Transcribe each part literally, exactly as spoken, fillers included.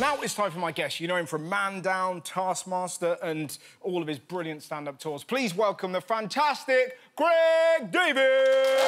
Now it's time for my guest. You know him from Man Down, Taskmaster, and all of his brilliant stand-up tours. Please welcome the fantastic Greg Davies!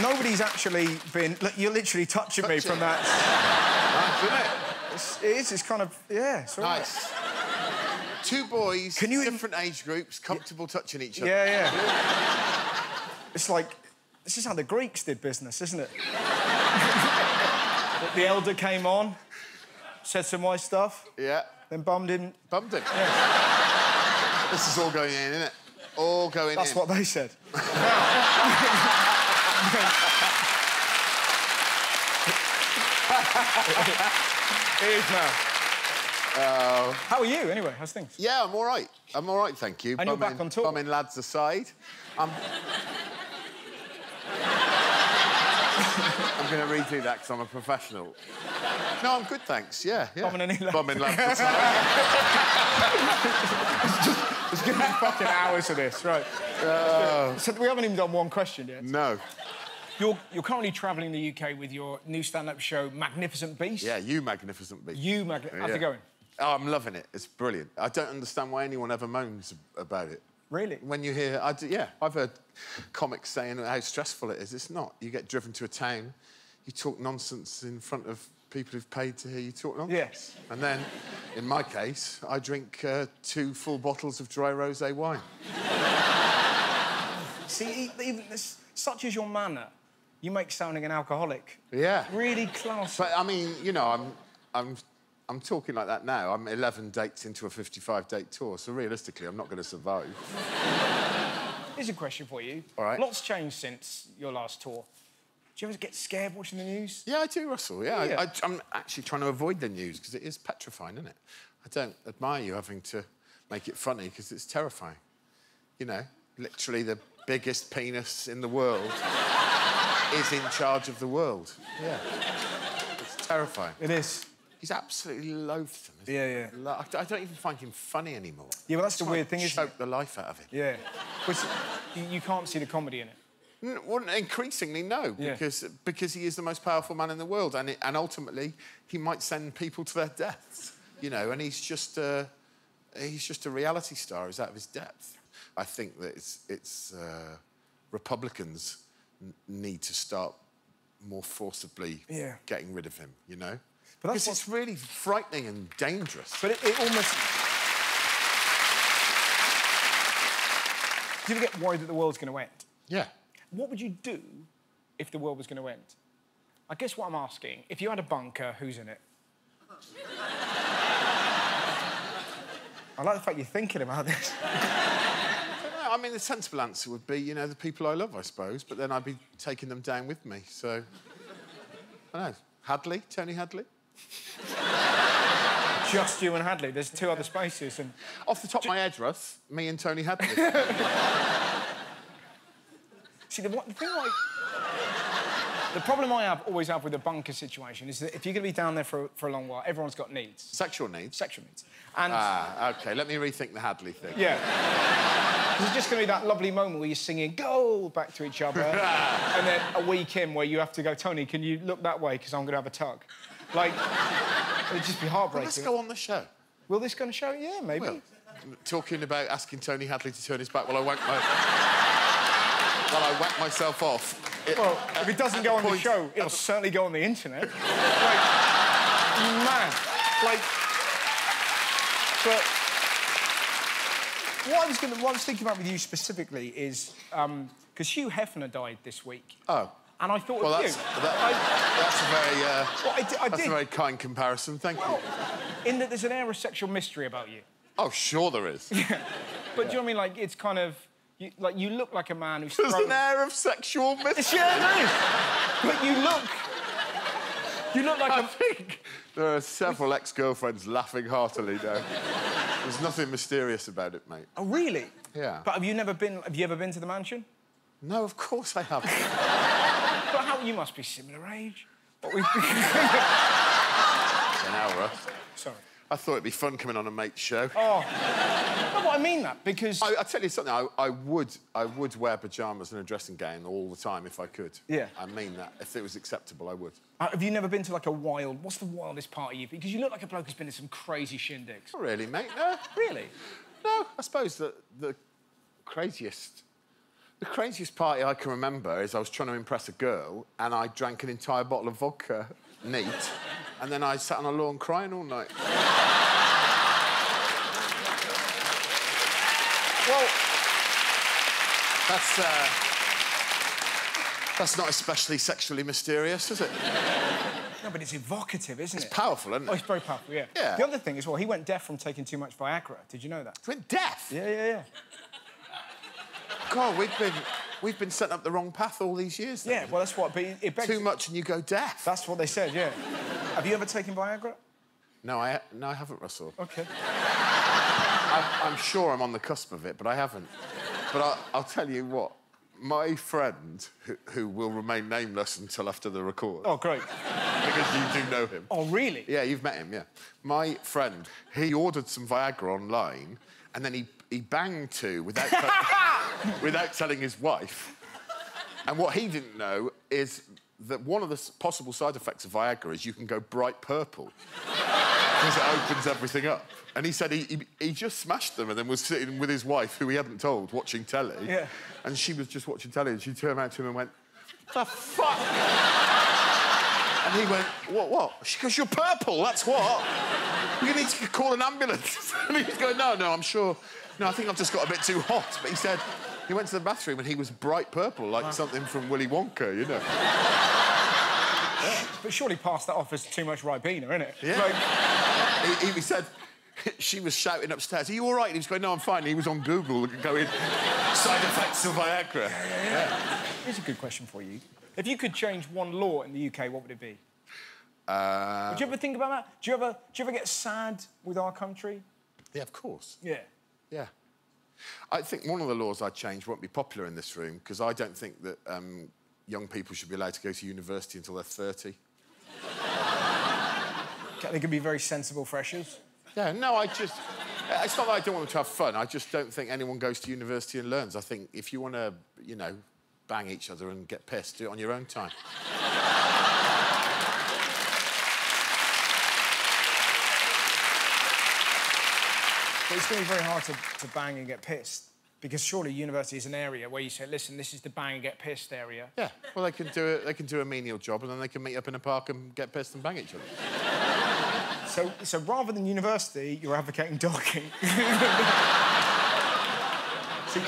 Nobody's actually been... Look, you're literally touching Touch me it. From that. Nice, isn't it? It's, it is. It's kind of... Yeah, it's all nice. Right. Two boys, Can you different in... age groups, comfortable yeah. touching each other. Yeah, yeah. It's like... This is how the Greeks did business, isn't it? The elder came on, said some wise stuff. Yeah. Then bummed him. Bummed him? Yeah. This is all going in, isn't it? All going That's in. That's what they said. It is now. Uh, How are you, anyway? How's things? Yeah, I'm all right. I'm all right, thank you. And bumming, you're back on tour. Bumming lads aside. I'm... I'm going to redo that because I'm a professional. No, I'm good, thanks. Yeah, yeah. Bumming any lads. Bumming lads aside. It's going to be fucking hours of this, right. Uh, so we haven't even done one question yet. No. You're, you're currently travelling the U K with your new stand-up show, Magnificent Beast. Yeah, you Magnificent Beast. You Magnificent... How's yeah. it going? Oh, I'm loving it. It's brilliant. I don't understand why anyone ever moans about it. Really? When you hear... I do, yeah, I've heard comics saying how stressful it is. It's not. You get driven to a town, you talk nonsense in front of people who've paid to hear you talk nonsense. Yes. And then, in my case, I drink uh, two full bottles of dry rosé wine. See, even this, such is your manner. You make sounding an alcoholic. Yeah. Really classy. But, I mean, you know, I'm... I'm... I'm talking like that now. I'm eleven dates into a fifty-five date tour, so realistically, I'm not going to survive. Here's a question for you. All right. Lots changed since your last tour. Do you ever get scared watching the news? Yeah, I do, Russell, yeah. yeah. I, I, I'm actually trying to avoid the news, because it is petrifying, isn't it? I don't admire you having to make it funny, because it's terrifying. You know, literally the biggest penis in the world is in charge of the world. Yeah. It's terrifying. It is. He's absolutely loath them, isn't yeah, he? Yeah, yeah. I don't even find him funny anymore. Yeah, well, that's the weird thing, isn't it? Choke the life out of him. Yeah. Which, you can't see the comedy in it. Well, increasingly, no, yeah. because, because he is the most powerful man in the world, and, it, and ultimately, he might send people to their deaths, you know, and he's just a... He's just a reality star who's out of his depth. I think that it's... it's uh, Republicans need to start more forcibly yeah. getting rid of him, you know? But that's because it's really frightening and dangerous. But it, it almost... Do you ever get worried that the world's going to end? Yeah. What would you do if the world was going to end? I guess what I'm asking, if you had a bunker, who's in it? I like the fact you're thinking about this. I don't know. I mean, the sensible answer would be, you know, the people I love, I suppose, but then I'd be taking them down with me, so... I don't know. Hadley? Tony Hadley? Just you and Hadley. There's two other spaces and... Off the top J of my head, Russ, me and Tony Hadley. See, the, the thing I... The problem I have, always have with a bunker situation is that if you're going to be down there for, for a long while, everyone's got needs. Sexual needs? Sexual needs. And... Ah, OK, let me rethink the Hadley thing. Yeah. There's just going to be that lovely moment where you're singing goal back to each other and then a week in where you have to go, Tony, can you look that way, because I'm going to have a tug. Like, it'd just be heartbreaking. Well, let's go on the show. Will this go on the show? Yeah, maybe. Well, talking about asking Tony Hadley to turn his back while I wank my... Well, I whack myself off. It, well, uh, if it doesn't go on point, the show, it'll certainly go on the internet. Like, man, like... But what I was going to... What I was thinking about with you specifically is... Um... Because Hugh Hefner died this week. Oh. And I thought well, of that's, you. That, I, that's a very... Uh, well, I d I that's did. a very kind comparison, thank well, you. In that there's an air of sexual mystery about you. Oh, sure there is. Yeah. But yeah. do you know what I mean? Like, it's kind of... You, like, you look like a man who's... There's an air of sexual mystery. Yeah, there is. But you look... You look like I a... think there are several ex-girlfriends laughing heartily, though. There's nothing mysterious about it, mate. Oh, really? Yeah. But have you never been... Have you ever been to the mansion? No, of course I haven't. But how, you must be similar age. But we've been... An hour. Sorry. I thought it'd be fun coming on a mate's show. Oh. No, but I mean that because... I, I'll tell you something, I, I, would, I would wear pyjamas and a dressing gown all the time if I could. Yeah. I mean that. If it was acceptable, I would. Uh, have you never been to, like, a wild... What's the wildest party you've been? Because you look like a bloke who's been to some crazy shindigs. Not really, mate, no. Really? No, I suppose the, the craziest... The craziest party I can remember is I was trying to impress a girl and I drank an entire bottle of vodka neat. And then I sat on a lawn crying all night. Well, that's, uh, that's not especially sexually mysterious, is it? No, but it's evocative, isn't it? It's powerful, isn't it? Oh, it's very powerful, yeah. yeah. The other thing is, well, he went deaf from taking too much Viagra. Did you know that? He went deaf? Yeah, yeah, yeah. God, we've been, we've been setting up the wrong path all these years, then. Yeah, well, that's what... But it begs... Too much and you go deaf. That's what they said, yeah. Have you ever taken Viagra? No, I, no, I haven't, Russell. OK. I, I'm sure I'm on the cusp of it, but I haven't. But I, I'll tell you what, my friend, who, who will remain nameless until after the record... Oh, great. Because you do know him. Oh, really? Yeah, you've met him, yeah. My friend, he ordered some Viagra online, and then he, he banged two without... without telling his wife. And what he didn't know is that one of the possible side effects of Viagra is you can go bright purple. Because it opens everything up. And he said he, he, he just smashed them and then was sitting with his wife, who he hadn't told, watching telly. Yeah. And she was just watching telly and she turned around to him and went, "The fuck?" And he went, "What, what?" She goes, "You're purple, that's what. You need to call an ambulance." And he's going, "No, no, I'm sure. No, I think I've just got a bit too hot." But he said... He went to the bathroom and he was bright purple, like wow. something from Willy Wonka, you know. Yeah. But surely pass that off as too much Ribena, innit? Yeah. Like... He, he said... She was shouting upstairs, "Are you all right?" And he was going, "No, I'm fine." And he was on Google going, "Side effects of Viagra." Yeah, yeah, yeah. Here's a good question for you. If you could change one law in the U K, what would it be? Uh... Would you ever think about that? Do you ever, do you ever get sad with our country? Yeah, of course. Yeah. Yeah. I think one of the laws I'd change won't be popular in this room, because I don't think that um, young people should be allowed to go to university until they're thirty. They can be very sensible freshers. Yeah, no, I just... It's not that I don't want them to have fun, I just don't think anyone goes to university and learns. I think if you want to, you know, bang each other and get pissed, do it on your own time. But it's going to be very hard to, to bang and get pissed, because surely university is an area where you say, "Listen, this is the bang and get pissed area." Yeah, well, they can do it. They can do a menial job, and then they can meet up in a park and get pissed and bang each other. So, so rather than university, you're advocating docking. So,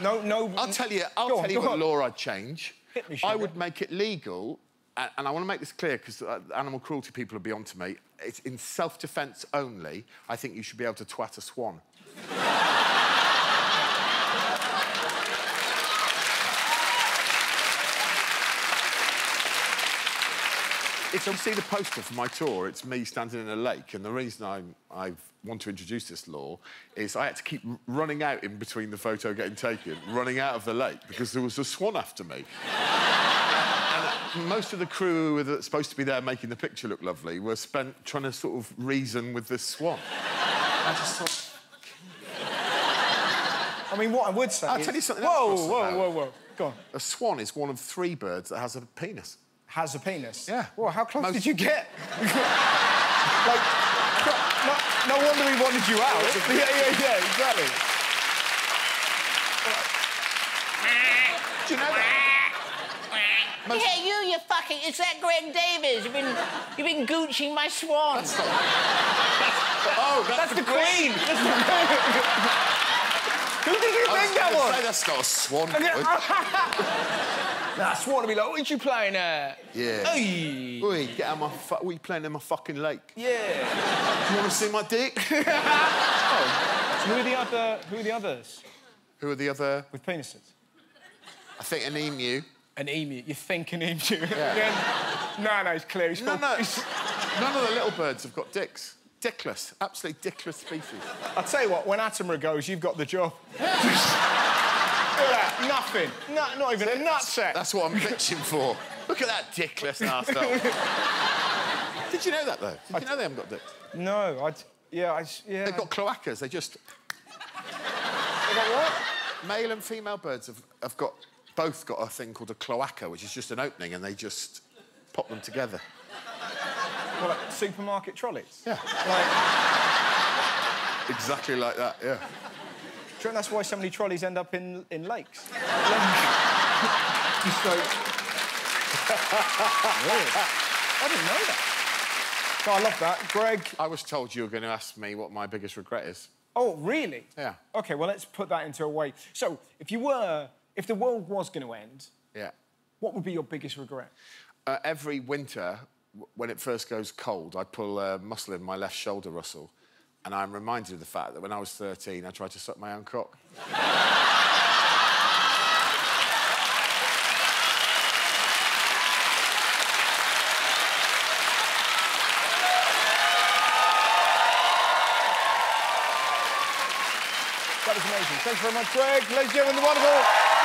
no, no. I'll tell you. I'll tell on, you what on. law I'd change. Hit me, sugar. I would make it legal, and, and I want to make this clear because uh, animal cruelty people are beyond to me. It's in self-defence only. I think you should be able to twat a swan. If you see the poster for my tour, it's me standing in a lake, and the reason I I want to introduce this law is I had to keep running out in between the photo getting taken, running out of the lake, because there was a swan after me. And most of the crew who were supposed to be there making the picture look lovely were spent trying to sort of reason with this swan. I just thought... I mean, what I would say I'll is... tell you something whoa, else. Whoa, whoa, whoa, whoa. Go on. A swan is one of three birds that has a penis. Has a penis? Yeah. Well, how close most... did you get? Like, no, no wonder we wanted you out. Yeah, yeah, yeah, exactly. Do you know that? Most... Yeah, you, you fucking... It's that Greg Davies. You've been... You've been gooching my swan. That's not... that's... Oh, that's, that's the, the Queen. Queen. That's the Queen. Who did you think that was? Say that's not a swan, boy. Nah, swan would be like, "What are you playing at?" Yeah. Oi. Oi, get out of my... Fu what are you playing in my fucking lake? Yeah. You want to see my dick? Oh. So who are the other... Who are the others? Who are the other... With penises? I think an emu. An emu, you think an emu. Yeah. No, no, it's clear. It's no, no. None of the little birds have got dicks. Dickless, absolutely dickless species. I'll tell you what, when Attenborough goes, you've got the job. Yeah. Look at that, nothing. No, not even a nutsack. That's what I'm bitching for. Look at that dickless arsehole. Did you know that, though? Did I you know they haven't got dicks? No, I... Yeah, I... Yeah, They've I... got cloacas, they just... They've got what? Male and female birds have, have got... both got a thing called a cloaca, which is just an opening, and they just pop them together. Well, like supermarket trolleys? Yeah. Like... Exactly like that, yeah. Do you reckon that's why so many trolleys end up in, in lakes? Just like... Really? I didn't know that. No, I love that. Greg... I was told you were going to ask me what my biggest regret is. Oh, really? Yeah. OK, well, let's put that into a way. So, if you were... If the world was going to end... Yeah. What would be your biggest regret? Uh, every winter, when it first goes cold, I pull a muscle in my left shoulder, Russell, and I'm reminded of the fact that when I was thirteen, I tried to suck my own cock. That was amazing. Thanks very much, Greg. Ladies and gentlemen, the wonderful...